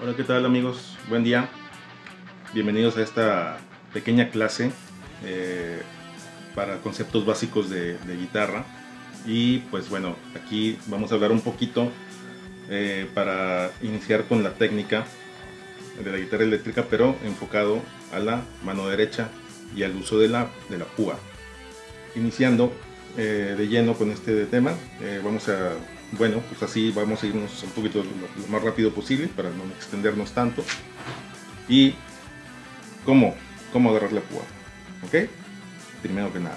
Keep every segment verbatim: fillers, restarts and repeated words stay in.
Hola, ¿qué tal amigos? Buen día. Bienvenidos a esta pequeña clase eh, para conceptos básicos de, de guitarra. Y pues bueno, aquí vamos a hablar un poquito eh, para iniciar con la técnica de la guitarra eléctrica, pero enfocado a la mano derecha y al uso de la, de la púa. Iniciando eh, de lleno con este tema, eh, vamos a... Bueno, pues así vamos a irnos un poquito lo, lo más rápido posible para no extendernos tanto. Y cómo, cómo agarrar la púa, ¿ok? Primero que nada.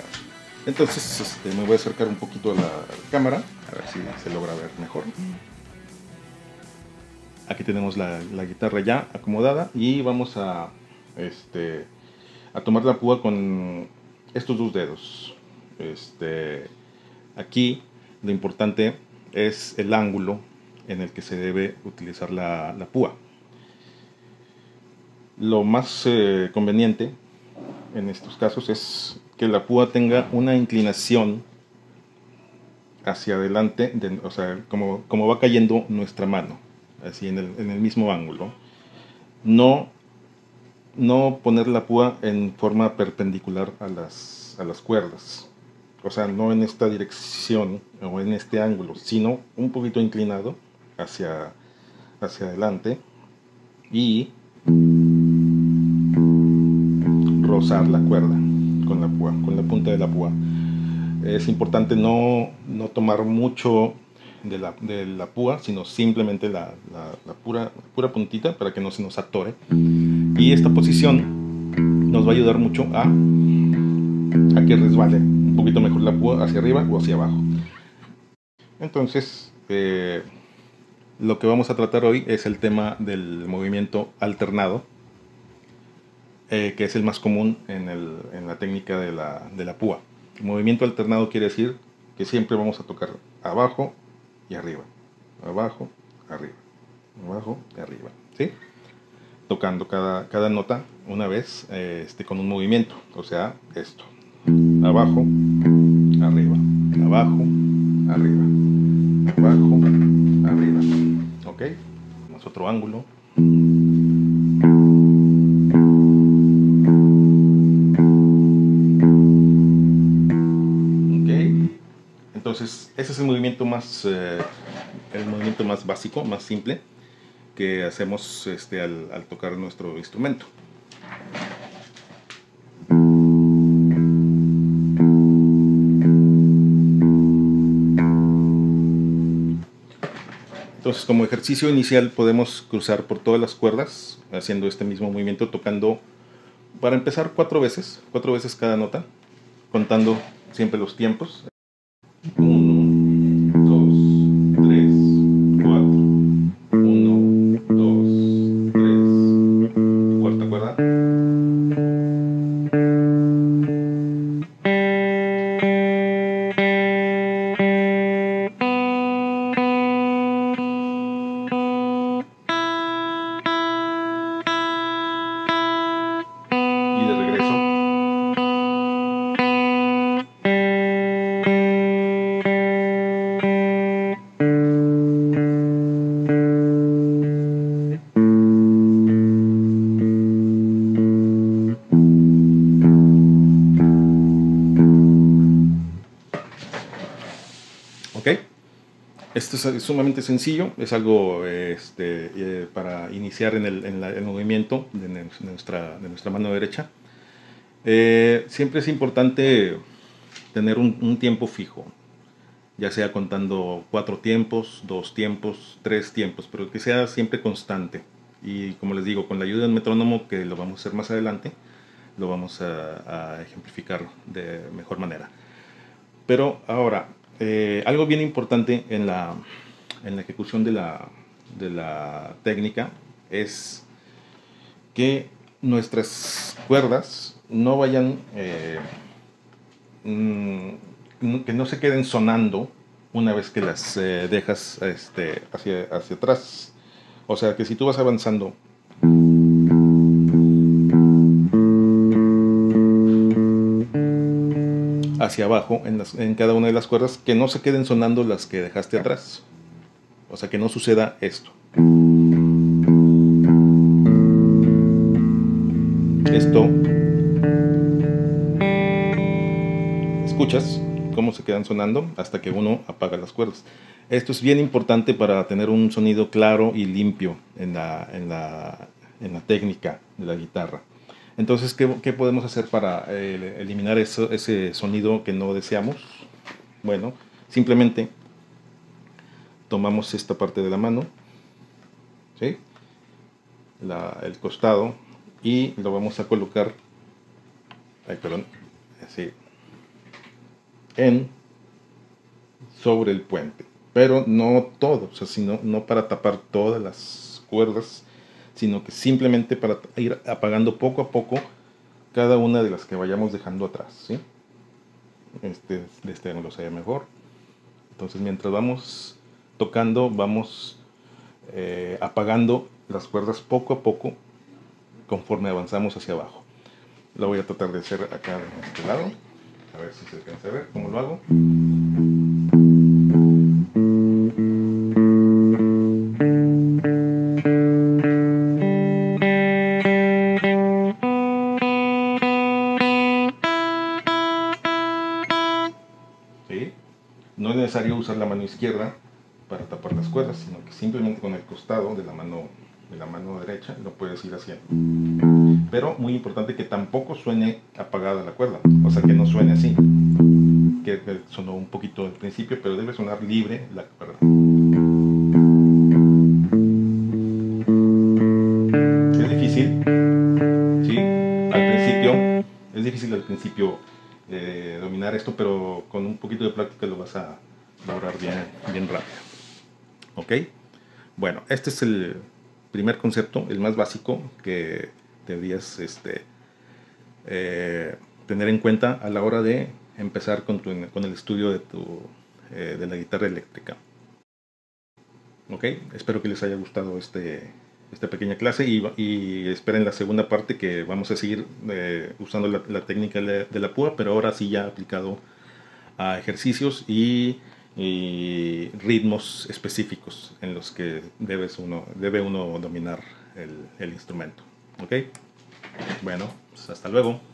Entonces este, me voy a acercar un poquito a la, a la cámara, a ver si se logra ver mejor. Aquí tenemos la, la guitarra ya acomodada y vamos a, este, a tomar la púa con estos dos dedos. Este, aquí lo importante es el ángulo en el que se debe utilizar la, la púa. Lo más eh, conveniente en estos casos es que la púa tenga una inclinación hacia adelante, de, o sea, como, como va cayendo nuestra mano, así en el, en el mismo ángulo. No, no poner la púa en forma perpendicular a las, a las cuerdas. O sea, no en esta dirección o en este ángulo, sino un poquito inclinado hacia, hacia adelante y rozar la cuerda con la púa, con la punta de la púa. Es importante no, no tomar mucho de la, de la púa, sino simplemente la, la, la, pura, la pura puntita para que no se nos atore. Y esta posición nos va a ayudar mucho a, a que resbale un poquito mejor la púa hacia arriba o hacia abajo. Entonces eh, lo que vamos a tratar hoy es el tema del movimiento alternado, eh, que es el más común en, el, en la técnica de la, de la púa. El movimiento alternado quiere decir que siempre vamos a tocar abajo y arriba, abajo, arriba, abajo y arriba, ¿sí? Tocando cada, cada nota una vez eh, este, con un movimiento, o sea, esto. Abajo, arriba, abajo, arriba, abajo, arriba, ok. Más otro ángulo. Ok. Entonces, ese es el movimiento más, eh, el movimiento más básico, más simple que hacemos este, al, al tocar nuestro instrumento. Entonces, como ejercicio inicial podemos cruzar por todas las cuerdas haciendo este mismo movimiento, tocando, para empezar, cuatro veces, cuatro veces cada nota, contando siempre los tiempos. uno, dos, tres, cuatro. uno, dos, tres. Cuarta cuerda. Esto es sumamente sencillo, es algo este, eh, para iniciar en el, en la, el movimiento de nuestra, de nuestra mano derecha. Eh, siempre es importante tener un, un tiempo fijo, ya sea contando cuatro tiempos, dos tiempos, tres tiempos, pero que sea siempre constante. Y como les digo, con la ayuda del metrónomo, que lo vamos a hacer más adelante, lo vamos a, a ejemplificar de mejor manera. Pero ahora... Eh, algo bien importante en la, en la ejecución de la, de la técnica es que nuestras cuerdas no vayan, eh, mm, que no se queden sonando una vez que las eh, dejas este, hacia, hacia atrás. O sea, que si tú vas avanzando... hacia abajo en, las, en cada una de las cuerdas, que no se queden sonando las que dejaste atrás. O sea, que no suceda esto. Esto. Escuchas cómo se quedan sonando hasta que uno apaga las cuerdas. Esto es bien importante para tener un sonido claro y limpio en la, en la, en la técnica de la guitarra. Entonces, ¿qué, qué podemos hacer para eh, eliminar eso, ese sonido que no deseamos? Bueno, simplemente tomamos esta parte de la mano, ¿sí? la, el costado, y lo vamos a colocar ay, perdón, así, en, sobre el puente, pero no todo, o sea, sino, no para tapar todas las cuerdas, sino que simplemente para ir apagando poco a poco cada una de las que vayamos dejando atrás, ¿sí? Este, este no lo sé mejor. Entonces, mientras vamos tocando, vamos eh, apagando las cuerdas poco a poco conforme avanzamos hacia abajo. Lo voy a tratar de hacer acá de este lado, a ver si se alcanza a ver cómo lo hago. ¿Sí? No es necesario usar la mano izquierda para tapar las cuerdas, sino que simplemente con el costado de la mano de la mano derecha lo puedes ir haciendo. Pero muy importante que tampoco suene apagada la cuerda, o sea, que no suene así, que sonó un poquito al principio, pero debe sonar libre la cuerda. Es difícil, ¿sí? Al principio, es difícil al principio eh, dominar esto, pero con un poquito de práctica lo vas a lograr bien, bien rápido. ¿Ok? Bueno, este es el primer concepto, el más básico que deberías este, eh, tener en cuenta a la hora de empezar con, tu, con el estudio de, tu, eh, de la guitarra eléctrica. Ok, espero que les haya gustado este, esta pequeña clase y, y esperen la segunda parte, que vamos a seguir eh, usando la, la técnica de la púa, pero ahora sí ya aplicado a ejercicios y y ritmos específicos en los que debes uno, debe uno dominar el, el instrumento. ¿Ok? Bueno, pues hasta luego.